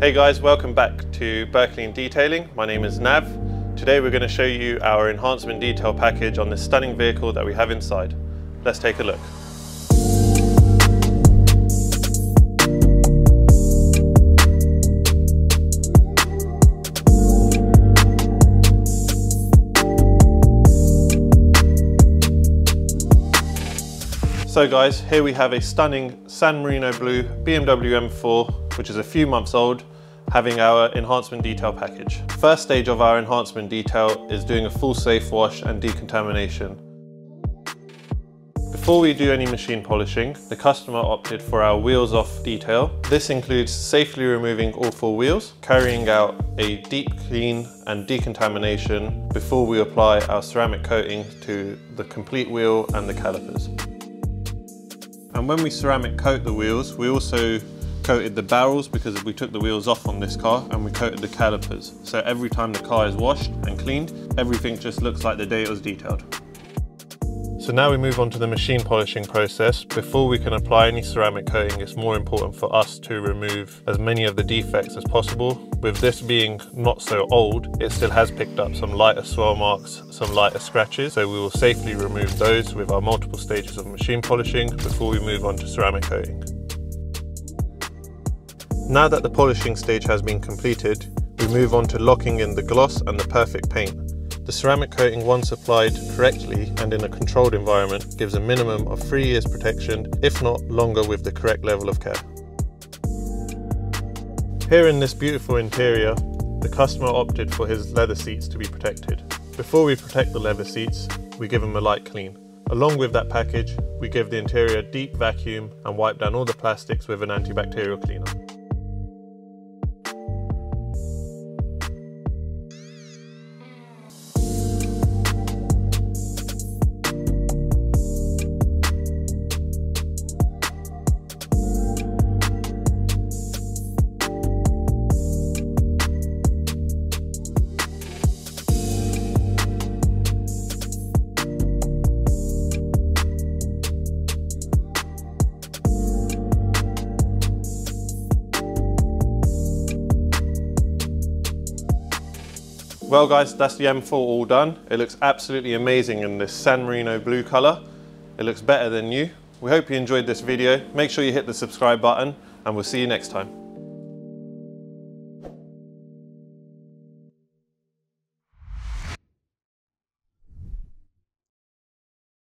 Hey guys, welcome back to BirKlean Detailing. My name is Nav. Today we're going to show you our enhancement detail package on this stunning vehicle that we have inside. Let's take a look. So guys, here we have a stunning San Marino Blue BMW M4, which is a few months old, having our enhancement detail package. First stage of our enhancement detail is doing a full safe wash and decontamination. Before we do any machine polishing, the customer opted for our wheels off detail. This includes safely removing all four wheels, carrying out a deep clean and decontamination before we apply our ceramic coating to the complete wheel and the calipers. And when we ceramic coat the wheels, we also coated the barrels because we took the wheels off on this car, and we coated the calipers. So every time the car is washed and cleaned, everything just looks like the day it was detailed. So now we move on to the machine polishing process. Before we can apply any ceramic coating, it's more important for us to remove as many of the defects as possible. With this being not so old, it still has picked up some lighter swirl marks, some lighter scratches. So we will safely remove those with our multiple stages of machine polishing before we move on to ceramic coating. Now that the polishing stage has been completed, we move on to locking in the gloss and the perfect paint. The ceramic coating, once applied correctly and in a controlled environment, gives a minimum of 3 years protection, if not longer with the correct level of care. Here in this beautiful interior, the customer opted for his leather seats to be protected. Before we protect the leather seats, we give them a light clean. Along with that package, we give the interior a deep vacuum and wipe down all the plastics with an antibacterial cleaner. Well guys, that's the M4 all done. It looks absolutely amazing in this San Marino blue color. It looks better than new. We hope you enjoyed this video. Make sure you hit the subscribe button, and we'll see you next time.